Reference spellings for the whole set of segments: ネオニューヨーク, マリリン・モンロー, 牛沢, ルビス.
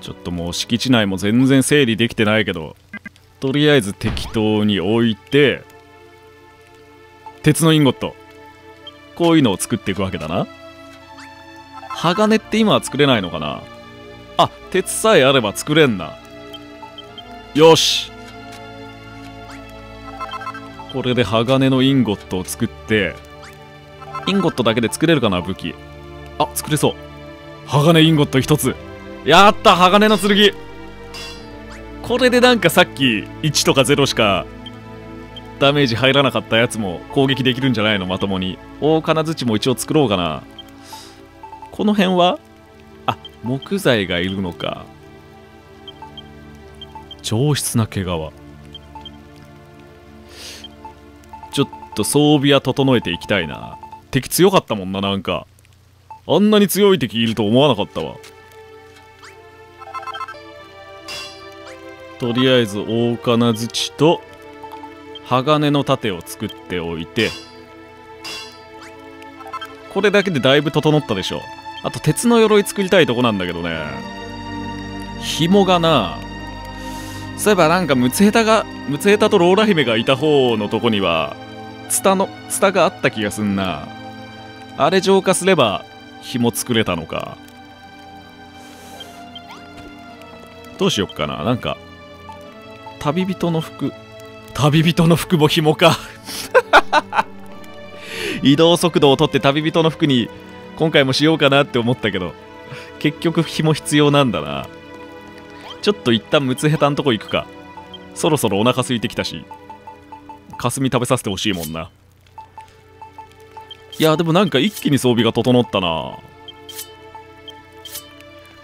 ちょっともう敷地内も全然整理できてないけど、とりあえず適当に置いて、鉄のインゴット。こういうのを作っていくわけだな。鋼って今は作れないのかなあ、鉄さえあれば作れんな。よし。これで鋼のインゴットを作って、インゴットだけで作れるかな、武器。あ、作れそう。鋼インゴット一つ。やった、鋼の剣。これでなんかさっき1とか0しかダメージ入らなかったやつも攻撃できるんじゃないの、まともに。大金槌も一応作ろうかな。この辺はあ、木材がいるのか。上質な毛皮。ちょっと装備は整えていきたいな。敵強かったもんな、なんか。あんなに強い敵いると思わなかったわ。とりあえず大金槌と鋼の盾を作っておいて、これだけでだいぶ整ったでしょ。あと鉄の鎧作りたいとこなんだけどね。紐がな、そういえばなんかムツヘタとローラ姫がいた方のとこにはツタがあった気がすんな。あれ浄化すれば紐作れたのか。どうしよっかな。なんか旅人の服も紐か移動速度をとって旅人の服に今回もしようかなって思ったけど、結局紐必要なんだな。ちょっと一旦ムツヘタのとこ行くか。そろそろお腹空いてきたし、かすみ食べさせてほしいもんな。いやでもなんか一気に装備が整ったな。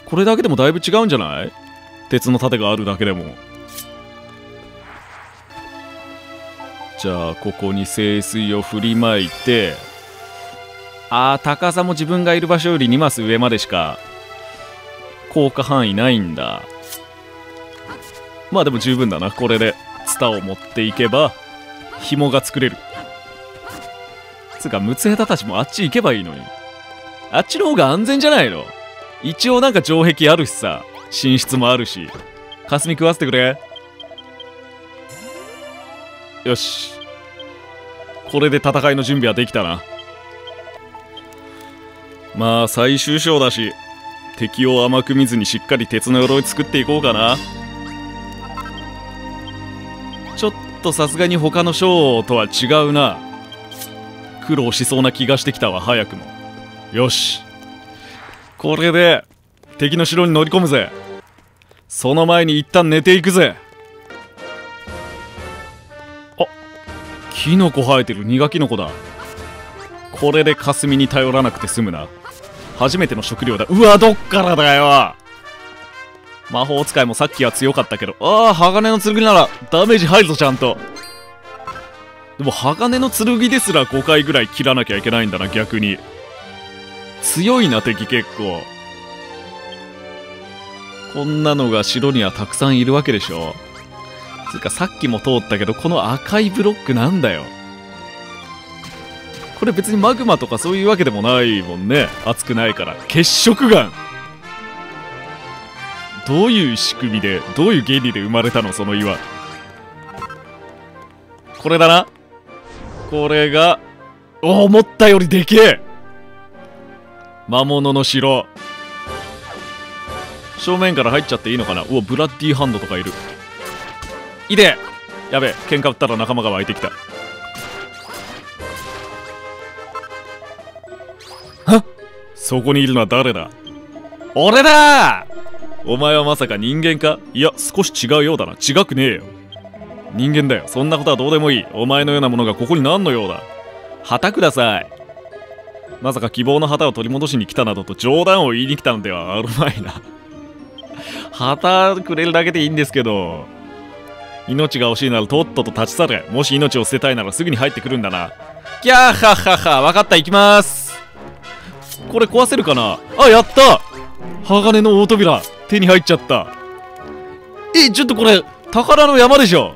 これだけでもだいぶ違うんじゃない？鉄の盾があるだけでも。じゃあここに聖水を振りまいて、高さも自分がいる場所より2マス上までしか効果範囲ないんだ。まあでも十分だな。これでツタを持っていけば紐が作れる。つうかムツヘタたちもあっち行けばいいのに。あっちの方が安全じゃないの。一応なんか城壁あるしさ、寝室もあるし。かすみ食わせてくれ。よし、これで戦いの準備はできたな。まあ最終章だし、敵を甘く見ずにしっかり鉄の鎧作っていこうかな。ちょっとさすがに他の章とは違うな。苦労しそうな気がしてきたわ、早くも。よし、これで敵の城に乗り込むぜ。その前に一旦寝ていくぜ。キノコ生えてる。苦キノコだ。これでかすみに頼らなくて済むな。初めての食料だ。うわ、どっからだよ。魔法使いもさっきは強かったけど、鋼の剣ならダメージ入るぞ、ちゃんと。でも鋼の剣ですら5回ぐらい切らなきゃいけないんだな、逆に。強いな、敵結構。こんなのが城にはたくさんいるわけでしょ。つうかさっきも通ったけど、この赤いブロックなんだよ。これ別にマグマとかそういうわけでもないもんね。熱くないから。結色岩、どういう仕組みで、どういう原理で生まれたの、その岩。これだな。これが思ったよりでけえ魔物の城。正面から入っちゃっていいのかな。うわ、ブラッディーハンドとかいる。いで、やべえ、喧嘩売ったら仲間が湧いてきた。はっ、そこにいるのは誰だ。俺だー。お前はまさか人間か。いや、少し違うようだな。違くねえよ。人間だよ。そんなことはどうでもいい。お前のようなものがここに何の用だ。旗ください。まさか希望の旗を取り戻しに来たなどと冗談を言いに来たのではあるまいな。旗くれるだけでいいんですけど。命が欲しいならとっとと立ち去れ。もし命を捨てたいならすぐに入ってくるんだな。ギャーハッハッハ。わかった、行きます。これ壊せるかな。あ、やった。鋼の大扉手に入っちゃった。ちょっとこれ宝の山でしょ。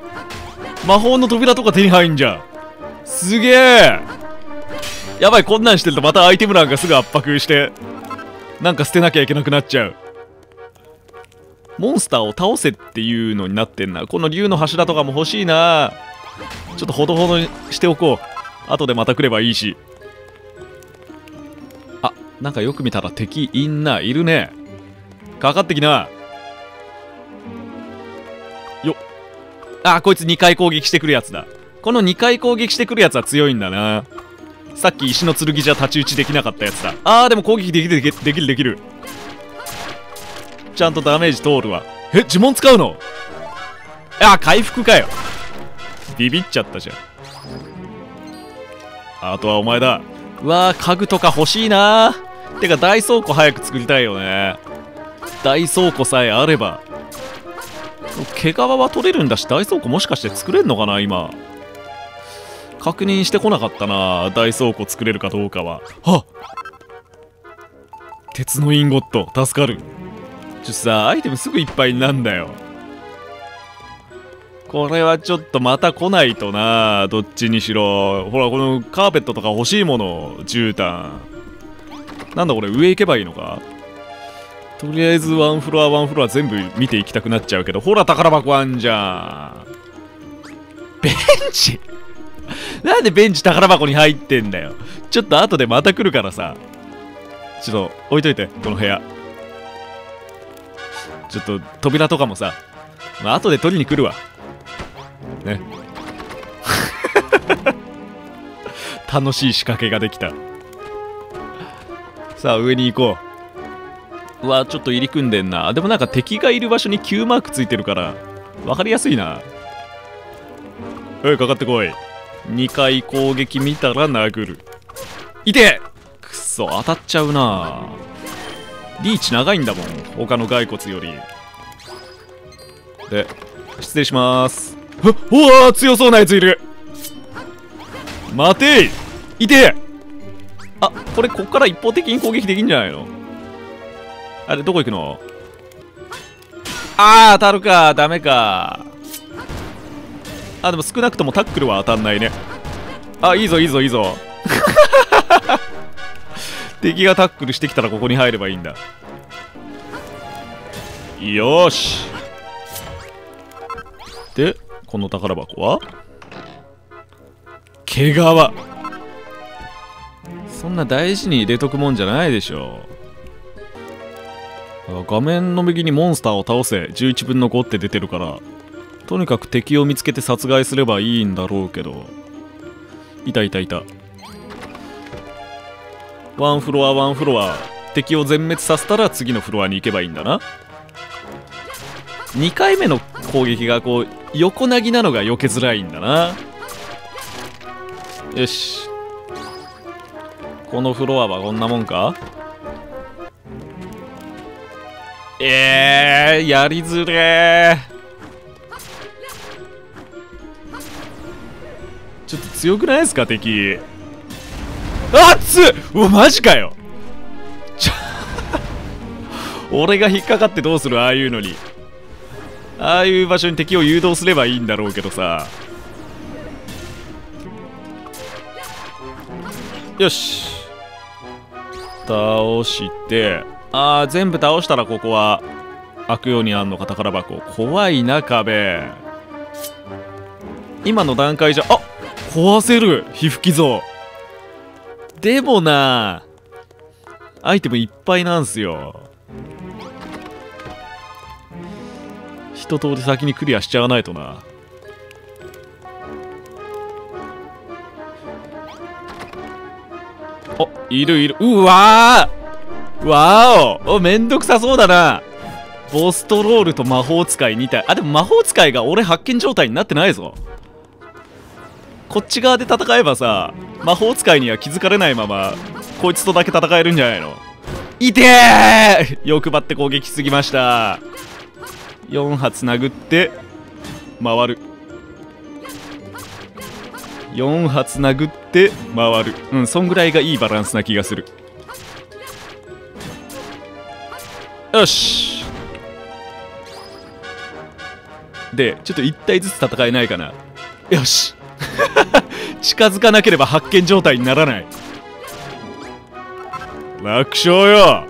魔法の扉とか手に入んじゃん。すげえ。やばい、こんなんしてるとまたアイテム欄がすぐ圧迫してなんか捨てなきゃいけなくなっちゃう。モンスターを倒せっていうのになってんな。この竜の柱とかも欲しいな。ちょっとほどほどにしておこう。後でまた来ればいいし。あ、なんかよく見たら敵いんな。いるね。かかってきな。よっ。あ、こいつ2回攻撃してくるやつだ。この2回攻撃してくるやつは強いんだな。さっき石の剣じゃ太刀打ちできなかったやつだ。あー、でも攻撃できる。ちゃんとダメージ通るわ。え、呪文使うの？あ、回復かよ。ビビっちゃったじゃん。あとはお前だ。うわー、家具とか欲しいなー。てか大倉庫早く作りたいよね。大倉庫さえあれば。毛皮は取れるんだし、大倉庫もしかして作れんのかな今。確認してこなかったな、大倉庫作れるかどうかは。はっ、鉄のインゴット助かる。ちょっとさ、アイテムすぐいっぱいになんだよ。これはちょっとまた来ないとな。どっちにしろほら、このカーペットとか欲しいもの。絨毯なんだこれ。上行けばいいのか。とりあえずワンフロアワンフロア全部見ていきたくなっちゃうけど、ほら宝箱あんじゃん。ベンチなんでベンチ宝箱に入ってんだよ。ちょっと後でまた来るからさ、ちょっと置いといて、この部屋。ちょっと扉とかもさ、まあ、後で取りに来るわね。楽しい仕掛けができた。さあ上に行こう。うわ、ちょっと入り組んでんな。でもなんか敵がいる場所に Q マークついてるから分かりやすいな。おい、かかってこい。2回攻撃見たら殴る。いてっ、くそ当たっちゃうな。リーチ長いんだもん、他の骸骨より。で、失礼します。おお、強そうなやついる。待ていて。あ、これこっから一方的に攻撃できんじゃないの。あれ、どこ行くの。ああ、当たるか。ダメか。あ、でも少なくともタックルは当たんないね。あ、いいぞいいぞいいぞ。敵がタックルしてきたらここに入ればいいんだ。よし。で、この宝箱は毛皮。そんな大事に入れとくもんじゃないでしょう。画面の右にモンスターを倒せ11分の5って出てるから、とにかく敵を見つけて殺害すればいいんだろうけど。いたいたいた。ワンフロアワンフロア、敵を全滅させたら次のフロアに行けばいいんだな。2回目の攻撃がこう横なぎなのが避けづらいんだな。よし、このフロアはこんなもんか。やりづれー。ちょっと強くないですか敵。あっつっ、うわマジかよ。俺が引っかかってどうする。ああいうのに、ああいう場所に敵を誘導すればいいんだろうけどさ。よし、倒して。あー、全部倒したらここは開くようにあんのか宝箱。怖いな壁。今の段階じゃあ壊せる。皮膚寄贈でもな、アイテムいっぱいなんすよ。一通り先にクリアしちゃわないとな。あ、いるいる。うわー、わーお、めんどくさそうだな。ボストロールと魔法使い2体。あ、でも魔法使いが俺発見状態になってないぞ。こっち側で戦えばさ、魔法使いには気づかれないままこいつとだけ戦えるんじゃないの。いてー、欲張って攻撃しすぎました。4発殴って回る。4発殴って回る。うん、そんぐらいがいいバランスな気がする。よし。で、ちょっと1体ずつ戦えないかな。よし。近づかなければ発見状態にならない。楽勝よ。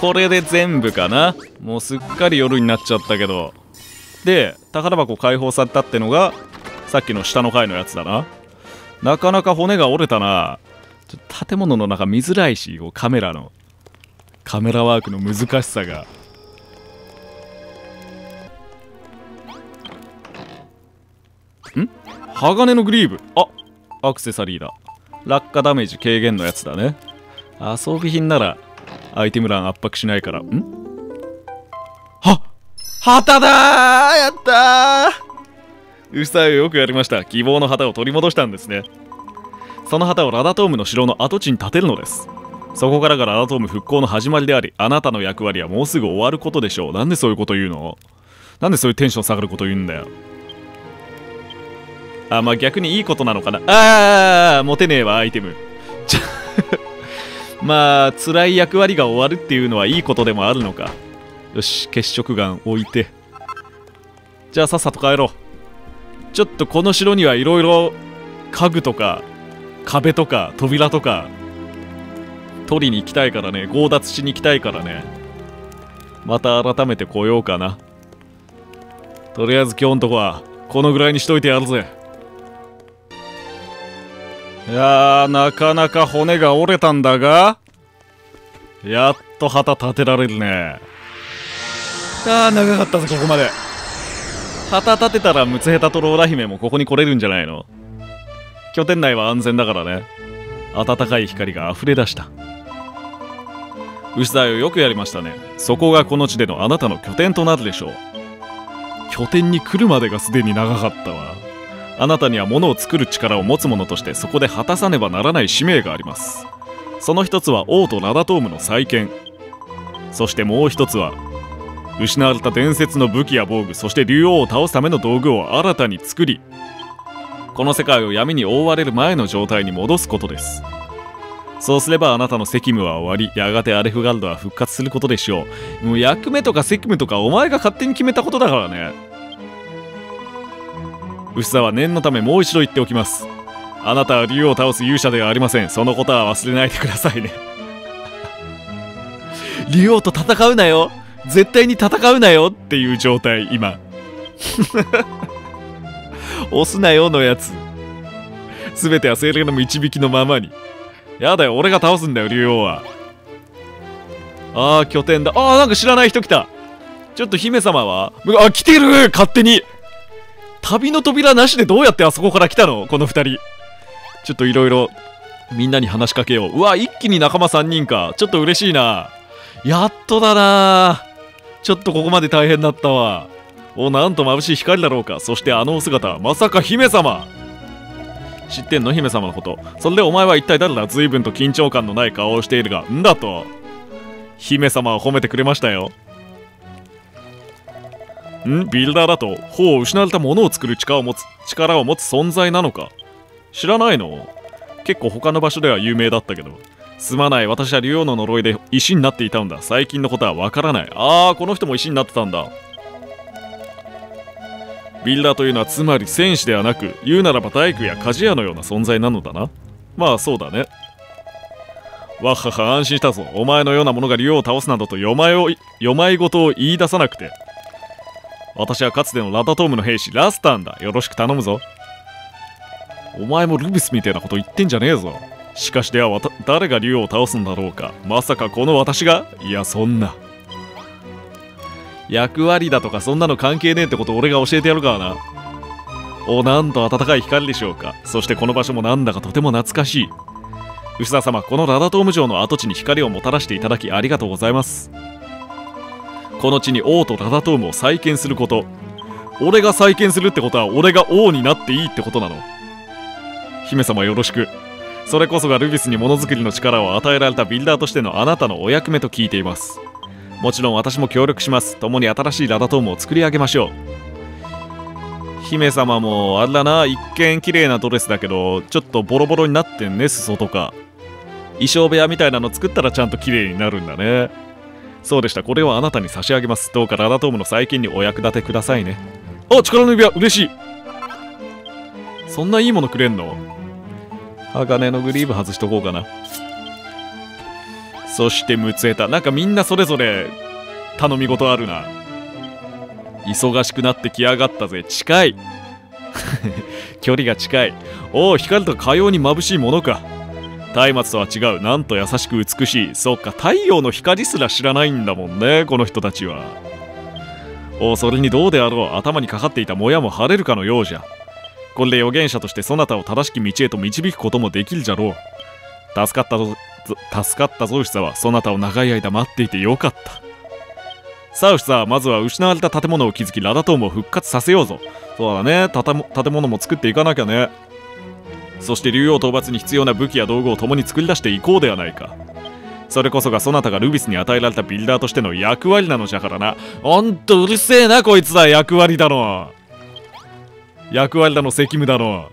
これで全部かな。もうすっかり夜になっちゃったけど。で、宝箱解放されたってのがさっきの下の階のやつだな。なかなか骨が折れたな。ちょっと建物の中見づらいし、カメラワークの難しさが。ん？鋼のグリーブ。あ、アクセサリーだ。落下ダメージ軽減のやつだね。装備品ならアイテム欄圧迫しないから。ん？旗だー！やったー！うさよ、よくやりました。希望の旗を取り戻したんですね。その旗をラダトームの城の跡地に建てるのです。そこからがラダトーム復興の始まりであり、あなたの役割はもうすぐ終わることでしょう。なんでそういうこと言うの？なんでそういうテンション下がること言うんだよ。まあ逆にいいことなのかな。持てねえわ、アイテム。まあ、辛い役割が終わるっていうのはいいことでもあるのか。よし、血色眼置いて。じゃあさっさと帰ろう。ちょっとこの城にはいろいろ家具とか壁とか扉とか取りに行きたいからね。強奪しに行きたいからね。また改めて来ようかな。とりあえず今日のとこはこのぐらいにしといてやるぜ。いやー、なかなか骨が折れたんだが、やっと旗立てられるね。長かったぜ、ここまで。旗立てたらムツヘタとローラ姫もここに来れるんじゃないの？拠点内は安全だからね。暖かい光が溢れ出した。牛沢よ、よくやりましたね。そこがこの地でのあなたの拠点となるでしょう。拠点に来るまでがすでに長かったわ。あなたには物を作る力を持つ者としてそこで果たさねばならない使命があります。その一つは王都ラダトームの再建。そしてもう一つは、失われた伝説の武器や防具、そして竜王を倒すための道具を新たに作り、この世界を闇に覆われる前の状態に戻すことです。そうすればあなたの責務は終わり、やがてアレフガルドは復活することでしょう。もう役目とか責務とかお前が勝手に決めたことだからね。ウシザは念のためもう一度言っておきます。あなたは竜王を倒す勇者ではありません。そのことは忘れないでくださいね。竜王と戦うなよ、絶対に戦うなよっていう状態、今。押すなよのやつ。すべては精霊の導きのままに。やだよ、俺が倒すんだよ、竜王は。拠点だ。なんか知らない人来た。ちょっと姫様は？来てる！勝手に！旅の扉なしでどうやってあそこから来たの？この二人。ちょっといろいろみんなに話しかけよう。うわ、一気に仲間3人か。ちょっと嬉しいな。やっとだな。ちょっとここまで大変だったわ。なんと眩しい光だろうか。そしてあのお姿、まさか姫様。知ってんの、姫様のこと。それでお前は一体誰だ。随分と緊張感のない顔をしているが、んだと。姫様は褒めてくれましたよ。ビルダーだと。ほう、失われたものを作る力を持つ存在なのか。知らないの？結構他の場所では有名だったけど。すまない、私は竜王の呪いで石になっていたんだ。最近のことはわからない。この人も石になってたんだ。ビルダーというのはつまり戦士ではなく、言うならば大工や鍛冶屋のような存在なのだな。まあそうだね。わっはは、安心したぞ。お前のようなものが竜王を倒すなどとよまいごとを言い出さなくて。私はかつてのラダトームの兵士、ラスタンだ。よろしく頼むぞ。お前もルビスみたいなこと言ってんじゃねえぞ。しかしでは誰が竜王を倒すんだろうか。まさかこの私が。いや、そんな役割だとかそんなの関係ねえってこと俺が教えてやるからな。なんと暖かい光でしょうか。そしてこの場所もなんだかとても懐かしい。牛沢様、このラダトーム城の跡地に光をもたらしていただきありがとうございます。この地に王とラダトームを再建すること。俺が再建するってことは俺が王になっていいってことなの。姫様、よろしく。それこそがルビスにものづくりの力を与えられたビルダーとしてのあなたのお役目と聞いています。もちろん私も協力します。共に新しいラダトームを作り上げましょう。姫様もあれだな、一見綺麗なドレスだけどちょっとボロボロになってんね。裾とか衣装部屋みたいなの作ったらちゃんと綺麗になるんだね。そうでした。これをあなたに差し上げます。どうかラダトームの再建にお役立てくださいね。力の指輪、嬉しい。そんないいものくれんの？鋼のグリーブ外しとこうかな。そしてムツエタ。なんかみんなそれぞれ頼み事あるな。忙しくなってきやがったぜ。近い距離が近い。おお、光とかように眩しいものか。松明とは違う。なんと優しく美しい。そっか、太陽の光すら知らないんだもんね、この人たちは。おお、それにどうであろう。頭にかかっていたもやも晴れるかのようじゃ。これで預言者としてそなたを正しき道へと導くこともできるじゃろう。助かったぞウシ沢。そなたを長い間待っていてよかった。さあウシ沢、まずは失われた建物を築き、ラダトームを復活させようぞ。そうだね、建物も作っていかなきゃね。そして竜王討伐に必要な武器や道具を共に作り出していこうではないか。それこそがそなたがルビスに与えられたビルダーとしての役割なのじゃからな。ほんとうるせえなこいつだ。役割だの責務だの。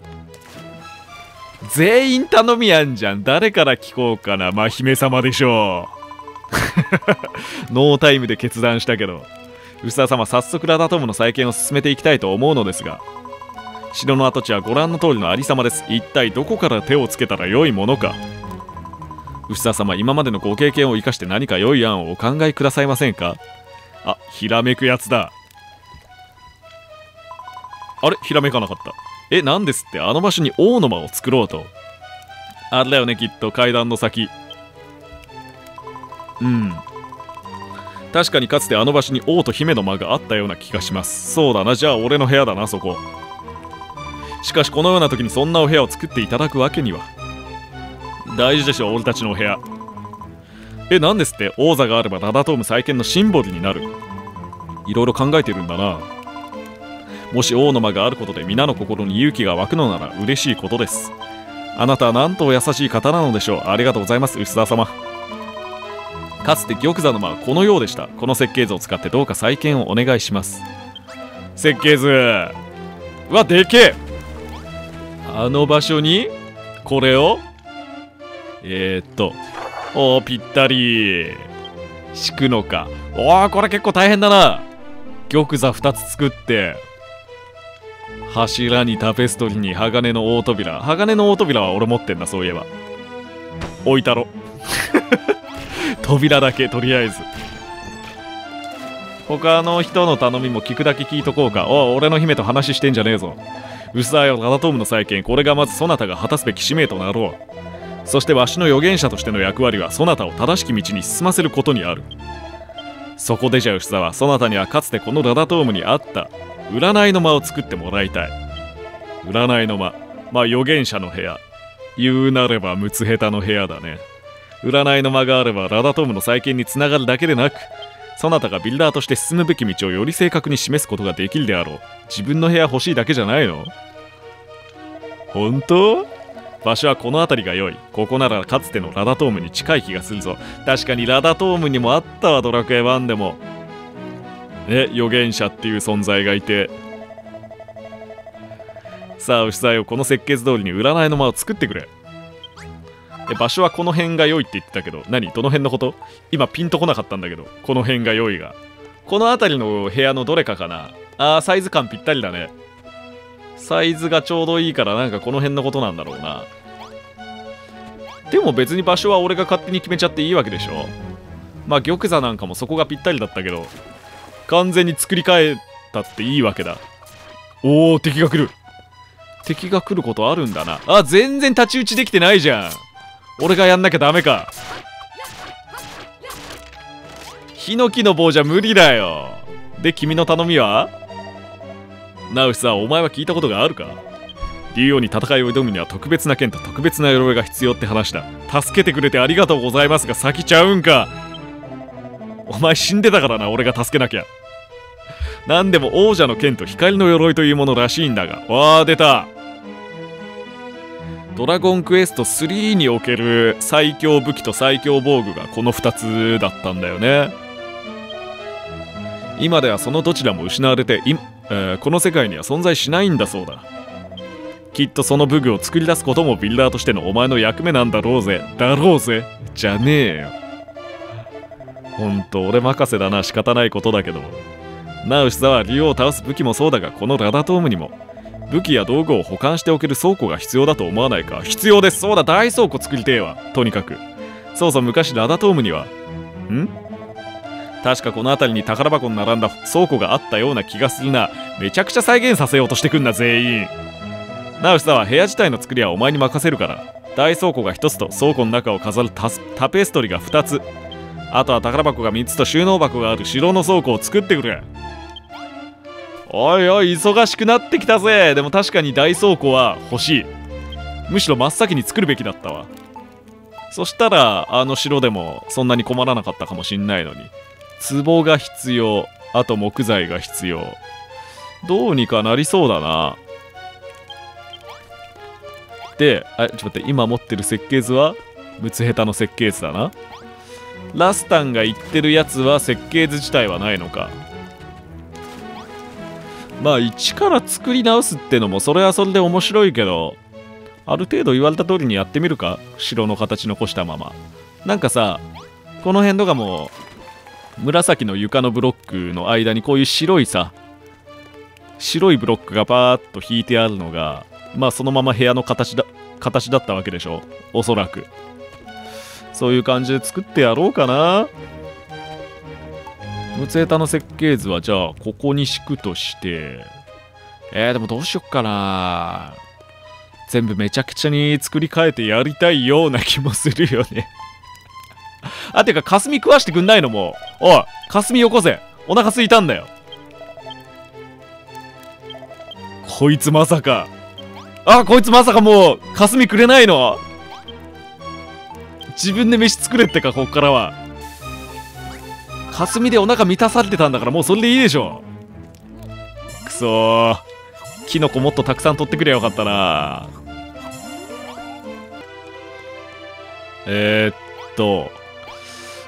全員頼みやんじゃん。誰から聞こうかな。まあ姫様でしょうノータイムで決断したけど、ウシ沢様、早速ラダトムの再建を進めていきたいと思うのですが、城の跡地はご覧の通りのありさまです。一体どこから手をつけたら良いものか。ウシ沢様、今までのご経験を生かして何か良い案をお考えくださいませんか。あ、ひらめくやつだ。あれ、ひらめかなかった。え、なんですって。あの場所に王の間を作ろうと。あれだよね、きっと階段の先。うん。確かにかつてあの場所に王と姫の間があったような気がします。そうだな、じゃあ俺の部屋だな、そこ。しかしこのような時にそんなお部屋を作っていただくわけには。大事でしょ、俺たちのお部屋。え、なんですって。王座があればラダトーム再建のシンボルになる。いろいろ考えてるんだな。もし王の間があることで皆の心に勇気が湧くのなら嬉しいことです。あなたはなんとお優しい方なのでしょう。ありがとうございます、牛沢様。かつて玉座の間はこのようでした。この設計図を使ってどうか再建をお願いします。設計図、うわでけえ。あの場所にこれをおー、ぴったり敷くのか。おー、これ結構大変だな。玉座2つ作って、柱にタペストリーに鋼の大扉。鋼の大扉は俺持ってんだ、そういえば。置いたろ扉だけとりあえず。他の人の頼みも聞くだけ聞いとこうか。おい、俺の姫と話してんじゃねえぞ。ウシ沢よ、ラダトームの再建、これがまずそなたが果たすべき使命となろう。そしてわしの預言者としての役割はそなたを正しき道に進ませることにある。そこでじゃウシ沢、そなたにはかつてこのラダトームにあった占いの間を作ってもらいたい。占いの間、まあ預言者の部屋、言うなればムツヘタの部屋だね。占いの間があればラダトームの再建につながるだけでなく、そなたがビルダーとして進むべき道をより正確に示すことができるであろう。自分の部屋欲しいだけじゃないの。本当？場所はこの辺りが良い。ここならかつてのラダトームに近い気がするぞ。確かにラダトームにもあったわ、ドラクエ1でも。ね、預言者っていう存在がいて。さあウシ沢よ、この設計図通りに占いの間を作ってくれ。場所はこの辺が良いって言ってたけど、何、どの辺のこと？今ピンとこなかったんだけど、この辺が良いが、この辺りの部屋のどれかかな。あー、サイズ感ぴったりだね。サイズがちょうどいいから、なんかこの辺のことなんだろうな。でも別に場所は俺が勝手に決めちゃっていいわけでしょ。まあ玉座なんかもそこがぴったりだったけど、完全に作り変えたっていいわけだ。おお、敵が来る。敵が来ることあるんだな。あ、全然太刀打ちできてないじゃん。俺がやんなきゃダメか。ヒノキの棒じゃ無理だよ。で、君の頼みはナウシさん、お前は聞いたことがあるか。竜王に戦いを挑むには特別な剣と特別な鎧が必要って話だ。助けてくれてありがとうございますが先ちゃうんか。お前死んでたからな、俺が助けなきゃ。なんでも王者の剣と光の鎧というものらしいんだが。わあ、出た。ドラゴンクエスト3における最強武器と最強防具がこの2つだったんだよね。今ではそのどちらも失われて、この世界には存在しないんだそうだ。きっとその武具を作り出すこともビルダーとしてのお前の役目なんだろうぜ。じゃねえよ。ほんと俺任せだな。仕方ないことだけどな。ウシ沢、竜王を倒す武器もそうだが、このラダトームにも武器や道具を保管しておける倉庫が必要だと思わないか。必要です。そうだ、大倉庫作りてえわ。とにかくそうそう、昔ラダトームには確かこの辺りに宝箱に並んだ倉庫があったような気がするな。めちゃくちゃ再現させようとしてくんだ全員。なおしさは部屋自体の作りはお前に任せるから。大倉庫が1つと倉庫の中を飾るタペストリーが2つ、あとは宝箱が3つと収納箱がある城の倉庫を作ってくれ。おいおい、忙しくなってきたぜ。でも確かに大倉庫は欲しい。むしろ真っ先に作るべきだったわ。そしたらあの城でもそんなに困らなかったかもしんないのに。壺が必要、あと木材が必要。どうにかなりそうだな。で、あ、ちょっと待って、今持ってる設計図はムツヘタの設計図だな。ラスタンが言ってるやつは設計図自体はないのか。まあ一から作り直すってのもそれはそれで面白いけど、ある程度言われた通りにやってみるか。城の形残したまま。なんかさ、この辺とかも紫の床のブロックの間にこういう白いブロックがパーッと引いてあるのが、まあそのまま部屋の形だったわけでしょ、おそらく。そういう感じで作ってやろうかな。ムツヘタの設計図はじゃあここに敷くとして、でもどうしよっかな。全部めちゃくちゃに作り変えてやりたいような気もするよね。あ、てか霞食わしてくんないのもう。おい、霞よこせ。お腹すいたんだよ。こいつまさか。あ、こいつまさかもう霞くれないの。自分で飯作れってか、こっからは。霞でお腹満たされてたんだからもうそれでいいでしょ。くそー、キノコもっとたくさん取ってくりゃよかったな。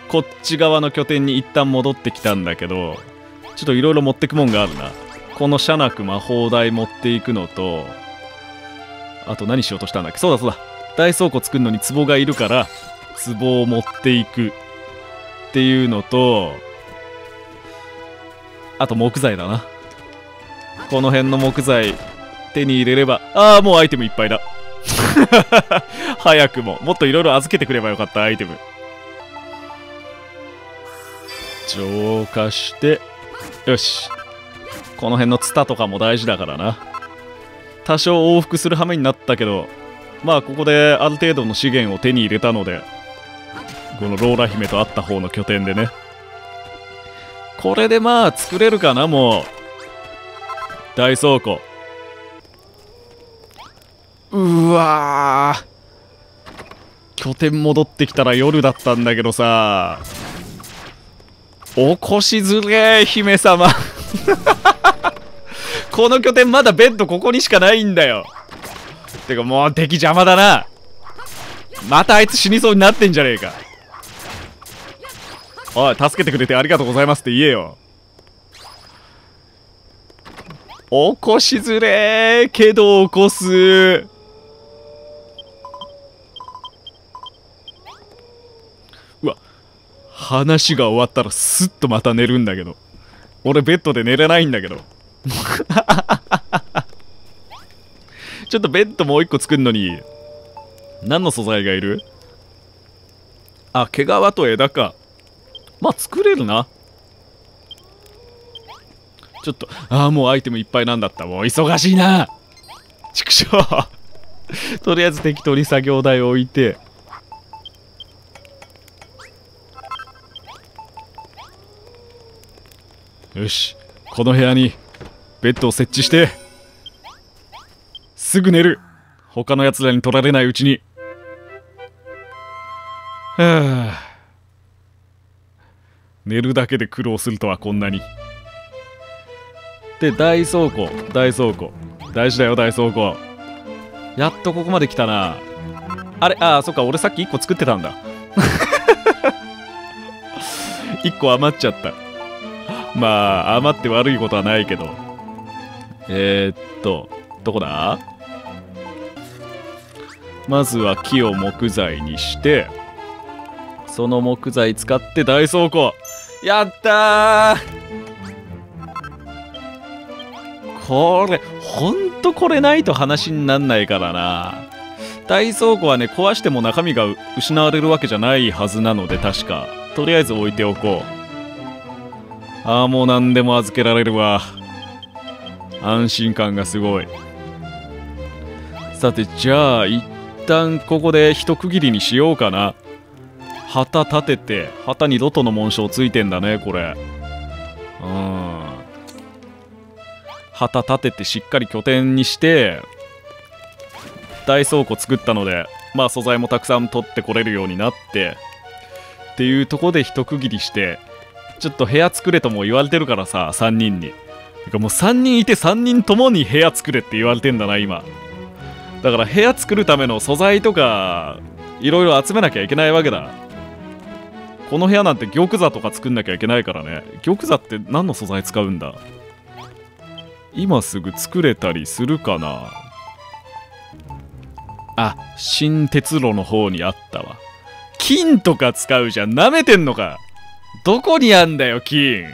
こっち側の拠点に一旦戻ってきたんだけど、ちょっといろいろ持ってくもんがあるな。このシャナク魔法台持っていくのと、あと何しようとしたんだっけ。そうだそうだ、大倉庫作るのに壺がいるから壺を持っていくっていうのと、あと木材だな。この辺の木材手に入れれば、ああもうアイテムいっぱいだ早くももっといろいろ預けてくればよかった。アイテム浄化して、よし。この辺のツタとかも大事だからな。多少往復する羽目になったけど、まあここである程度の資源を手に入れたので、このローラ姫と会った方の拠点でね、これでまあ作れるかな。もう大倉庫。うわー、拠点戻ってきたら夜だったんだけどさ、起こしづれー姫様この拠点まだベッドここにしかないんだよ。てかもう敵邪魔だな。またあいつ死にそうになってんじゃねえか。おい、助けてくれてありがとうございますって言えよ。起こしづれーけど起こす。うわ、話が終わったらスッとまた寝るんだけど、俺ベッドで寝れないんだけどちょっとベッドもう一個作るのに何の素材がいる？あ、毛皮と枝か。まあ作れるな。ちょっと、ああもうアイテムいっぱいなんだった。もう忙しいな、畜生とりあえず適当に作業台を置いて、よし、この部屋にベッドを設置してすぐ寝る。他のやつらに取られないうちに。はあ、寝るだけで苦労するとはこんなに。で、大倉庫、大倉庫。大事だよ、大倉庫。やっとここまで来たな。あれ、あ、そっか、俺さっき1個作ってたんだ。1個余っちゃった。まあ、余って悪いことはないけど。どこだ？まずは木を木材にして、その木材使って大倉庫。やったー！これ、ほんとこれないと話になんないからな。大倉庫はね、壊しても中身が失われるわけじゃないはずなので、確かとりあえず置いておこう。ああ、もう何でも預けられるわ。安心感がすごい。さて、じゃあ一旦ここで一区切りにしようかな。旗立てて、旗にロトの紋章ついてんだね、これ。旗立ててしっかり拠点にして大倉庫作ったので、まあ素材もたくさん取ってこれるようになってっていうとこで一区切りして、ちょっと部屋作れとも言われてるからさ、3人に。てかもう3人いて3人ともに部屋作れって言われてんだな今。だから部屋作るための素材とかいろいろ集めなきゃいけないわけだ。この部屋なんて玉座とか作んなきゃいけないからね。玉座って何の素材使うんだ。今すぐ作れたりするかなあ。新鉄路の方にあったわ。金とか使うじゃん。なめてんのか。どこにあんだよ金。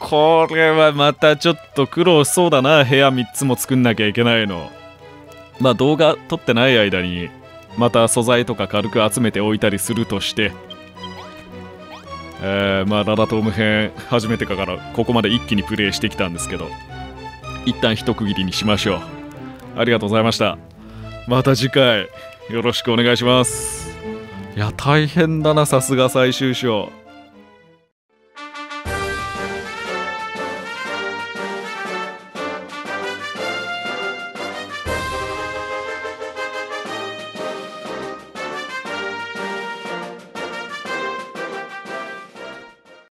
これはまたちょっと苦労しそうだな。部屋3つも作んなきゃいけないの。まあ動画撮ってない間にまた素材とか軽く集めておいたりするとして、まあラダトーム編初めてからここまで一気にプレイしてきたんですけど、一旦一区切りにしましょう。ありがとうございました。また次回よろしくお願いします。いや大変だな、さすが最終章。